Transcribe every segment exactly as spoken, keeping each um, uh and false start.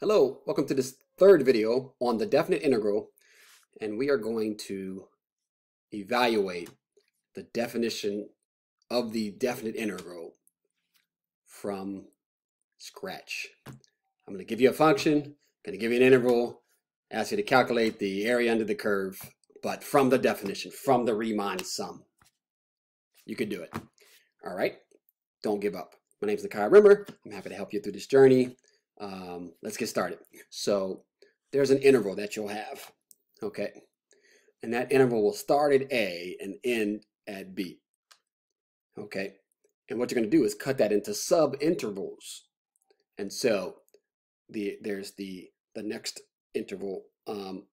Hello, welcome to this third video on the definite integral, and we are going to evaluate the definition of the definite integral from scratch. I'm going to give you a function, I'm going to give you an integral, ask you to calculate the area under the curve, but from the definition, from the Riemann sum. You can do it. All right, don't give up. My name is Nakia Rimmer. I'm happy to help you through this journey. Um, let's get started. So there's an interval that you'll have, okay? And that interval will start at A and end at B, okay? And what you're going to do is cut that into sub-intervals. And so the there's the, the next interval. Um,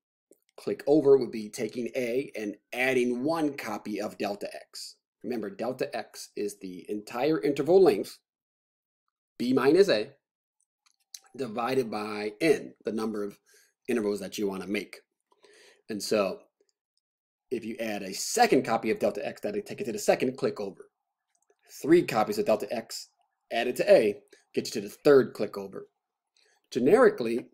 click over would be taking A and adding one copy of delta x. Remember, delta x is the entire interval length, B minus A, divided by n, the number of intervals that you want to make. And so if you add a second copy of delta x, that'll take it to the second click over. Three copies of delta x added to A gets you to the third click over. Generically,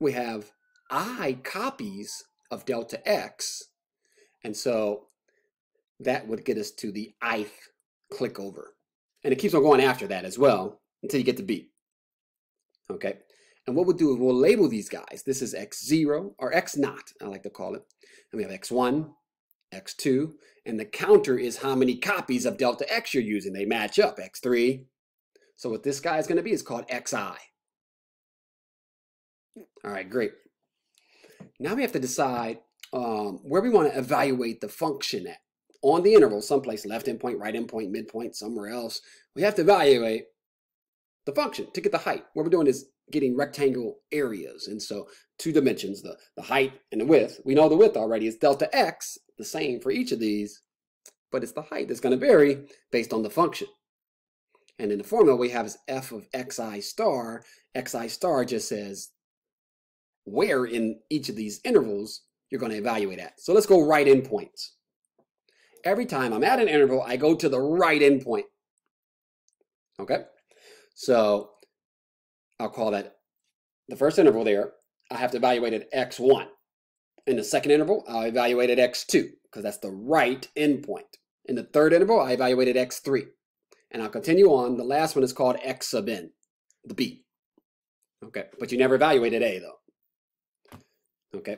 we have I copies of delta x, and so that would get us to the ith click over. And it keeps on going after that as well until you get to B. Okay, and what we'll do is we'll label these guys. This is x zero, or x naught, I like to call it. And we have x one, x two, and the counter is how many copies of delta x you're using. They match up, x three. So what this guy is going to be is called xi. All right, great. Now we have to decide um, where we want to evaluate the function at. On the interval, someplace, left endpoint, right endpoint, midpoint, somewhere else, we have to evaluate the function to get the height. What we're doing is getting rectangle areas, and so two dimensions, the, the height and the width. We know the width already is delta x, the same for each of these, but it's the height that's going to vary based on the function. And in the formula we have is f of xi star. Xi star just says where in each of these intervals you're going to evaluate at. So let's go right endpoints. Every time I'm at an interval, I go to the right endpoint. Okay? So I'll call that the first interval there. I have to evaluate at x one. In the second interval, I'll evaluate at x two, because that's the right endpoint. In the third interval, I evaluate at x three. And I'll continue on. The last one is called x sub n, the B. Okay, but you never evaluate at A, though. Okay,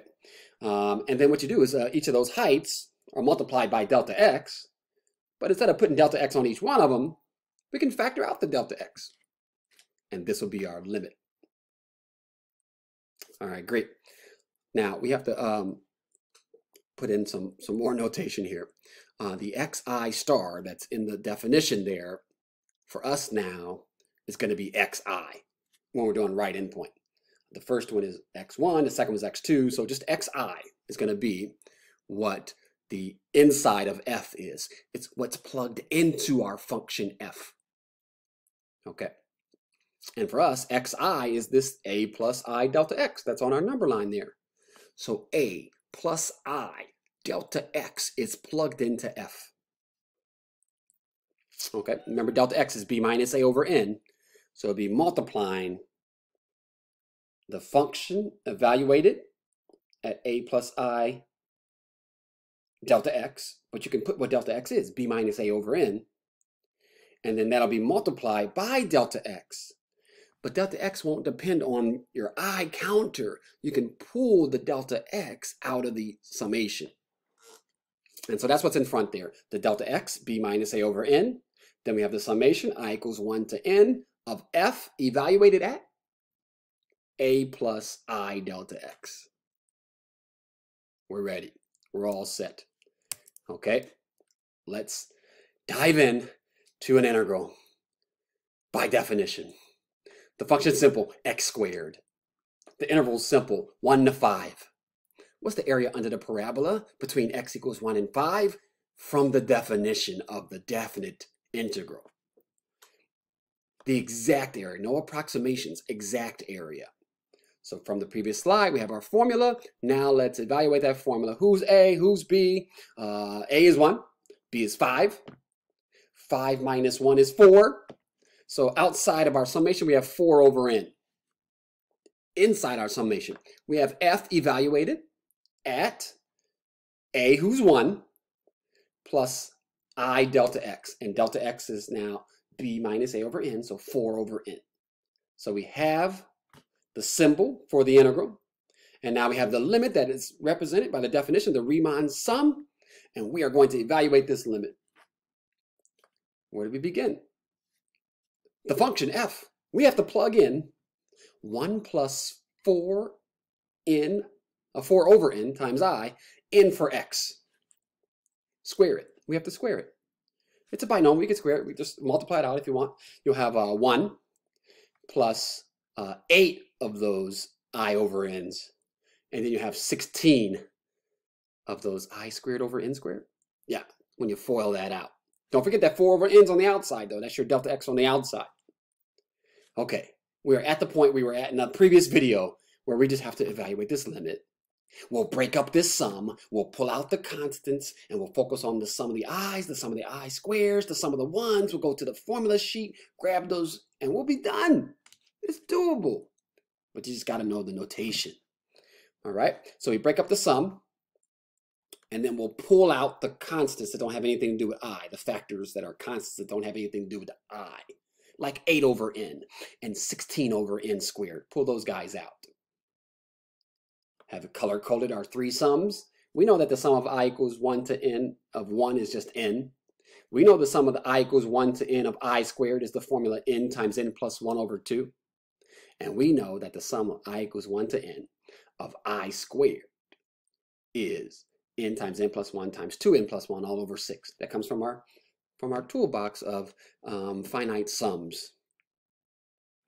um, and then what you do is uh, each of those heights are multiplied by delta x. But instead of putting delta x on each one of them, we can factor out the delta x. And this will be our limit. All right, great. Now we have to um, put in some, some more notation here. Uh, the xi star that's in the definition there for us now is going to be xi when we're doing right endpoint. The first one is x one, the second one is x two, so just xi is going to be what the inside of f is. It's what's plugged into our function f. Okay. And for us, xi is this A plus I delta x. That's on our number line there. So A plus I delta x is plugged into f. Okay, remember delta x is B minus A over n. So it'd be multiplying the function evaluated at A plus I delta x, but you can put what delta x is, B minus A over n. And then that'll be multiplied by delta x. But delta x won't depend on your I counter. You can pull the delta x out of the summation. And so that's what's in front there. The delta x, B minus A over n. Then we have the summation, I equals one to n, of f evaluated at A plus I delta x. We're ready. We're all set. Okay, let's dive in to an integral by definition. The function's simple, x squared. The interval's simple, one to five. What's the area under the parabola between x equals one and five? From the definition of the definite integral. The exact area, no approximations, exact area. So from the previous slide, we have our formula. Now let's evaluate that formula. Who's A, who's B? Uh, A is one, B is five. five minus one is four. So outside of our summation, we have four over n. inside our summation. We have f evaluated at a, who's one, plus I delta x. And delta x is now b minus a over n, so four over n. So we have the symbol for the integral. And now we have the limit that is represented by the definition, the Riemann sum. And we are going to evaluate this limit. Where do we begin? The function f. We have to plug in one plus four n, uh, four over n times I, n for x. Square it. We have to square it. It's a binomial. We can square it. We just multiply it out if you want. You'll have uh, one plus uh, eight of those I over n's. And then you have sixteen of those I squared over n squared. Yeah, when you FOIL that out. Don't forget that four over n's on the outside, though. That's your delta x on the outside. Okay, we're at the point we were at in the previous video where we just have to evaluate this limit. We'll break up this sum, we'll pull out the constants, and we'll focus on the sum of the i's, the sum of the I squares, the sum of the ones. We'll go to the formula sheet, grab those, and we'll be done. It's doable, but you just got to know the notation. All right, so we break up the sum, and then we'll pull out the constants that don't have anything to do with I, the factors that are constants that don't have anything to do with I, like eight over n and sixteen over n squared. Pull those guys out. Have color-coded our three sums. We know that the sum of I equals one to n of one is just n. We know the sum of the I equals one to n of I squared is the formula n times n plus one over two. And we know that the sum of I equals one to n of I squared is n times n plus one times two n plus one all over six. That comes from our, from our toolbox of um, finite sums.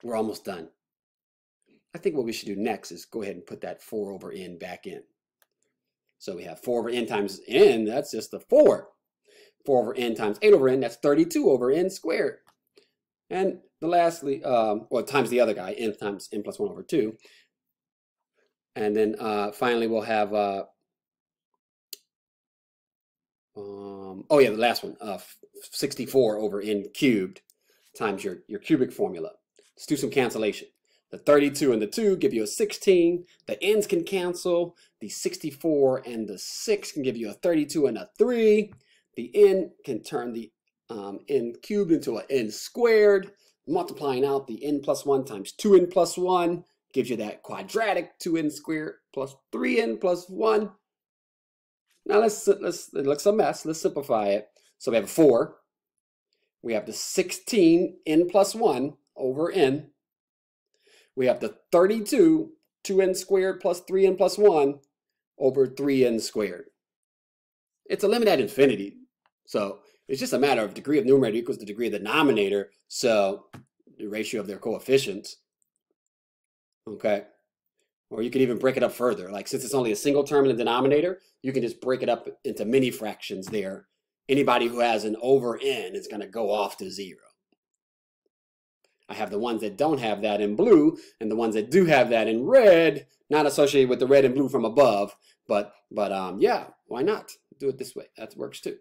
We're almost done. I think what we should do next is go ahead and put that four over n back in. So we have four over n times n, that's just the four. four over n times eight over n, that's thirty-two over n squared. And the lastly, um, well, times the other guy, n times n plus one over two. And then uh, finally we'll have, uh, um, oh yeah, the last one, uh, sixty-four over n cubed times your, your cubic formula. Let's do some cancellation. The thirty-two and the two give you a sixteen. The n's can cancel. The sixty-four and the six can give you a thirty-two and a three. The n can turn the um, n cubed into an n squared. Multiplying out the n plus one times two n plus one gives you that quadratic two n squared plus three n plus one. Now let's, let's, it looks a mess. Let's simplify it. So we have a four. We have the sixteen n plus one over n. We have the thirty-two, two n squared plus three n plus one over three n squared. It's a limit at infinity. So it's just a matter of degree of numerator equals the degree of the denominator. So the ratio of their coefficients. Okay. Or you can even break it up further. Like since it's only a single term in the denominator, you can just break it up into many fractions there. Anybody who has an over n is going to go off to zero. I have the ones that don't have that in blue and the ones that do have that in red, not associated with the red and blue from above, but but um, yeah, why not do it this way? That works too.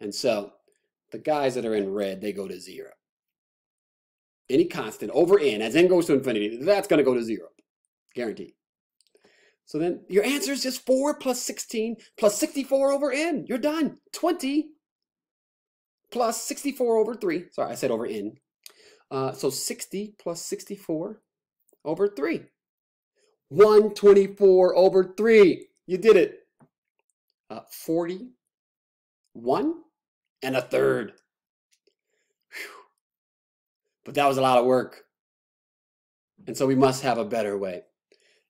And so the guys that are in red, they go to zero. Any constant over n, as n goes to infinity, that's going to go to zero, guaranteed. So then your answer is just four plus sixteen plus sixty-four over n. You're done. twenty plus sixty-four over three. Sorry, I said over n. Uh, so sixty plus sixty-four over three. one hundred twenty-four over three. You did it. Uh, forty-one and a third. Whew. But that was a lot of work. And so we must have a better way.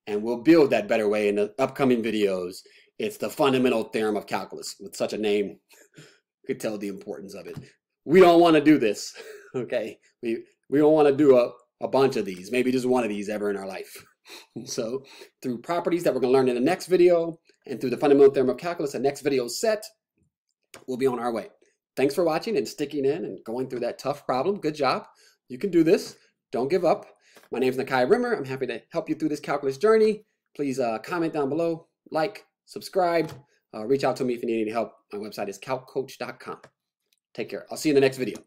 And we'll build that better way in the upcoming videos. It's the Fundamental Theorem of Calculus with such a name. Could tell the importance of it. We don't want to do this, okay? We we don't want to do a, a bunch of these, maybe just one of these ever in our life. So through properties that we're going to learn in the next video and through the Fundamental Theorem of Calculus, the next video set, we'll be on our way. Thanks for watching and sticking in and going through that tough problem. Good job. You can do this. Don't give up. My name is Nakia Rimmer. I'm happy to help you through this calculus journey. Please uh, comment down below, like, subscribe. Uh, reach out to me if you need any help. My website is Calc Coach dot com. Take care. I'll see you in the next video.